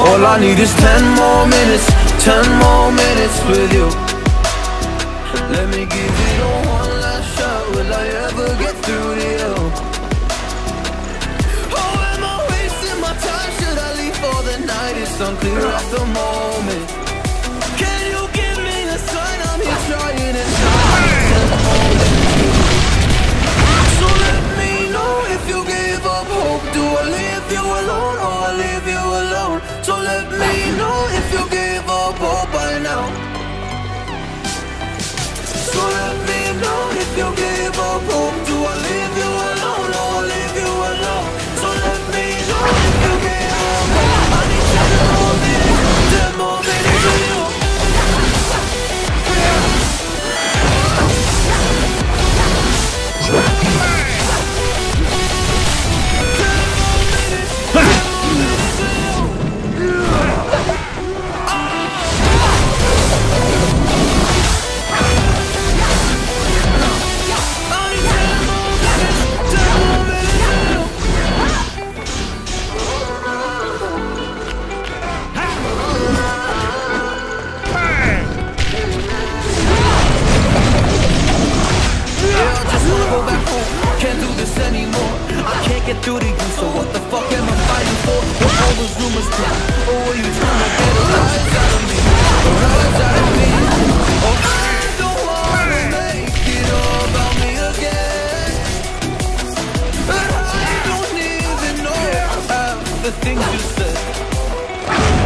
All I need is 10 more minutes, 10 more minutes with you. Let me give it all one last shot. Will I ever get through to you? Oh, am I wasting my time? Should I leave for the night? It's unclear at the moment. Can you give me a sign? I'm here trying and trying. So let me know if you gave up hope. Do I leave you alone or I leave you alone? So let me know if you gave up hope by now. So let me know if you gave up hope. Do I leave you alone or leave you alone? So let me know if you gave up hope. I need 10 more minutes, 10 more minutes with you. Things you said.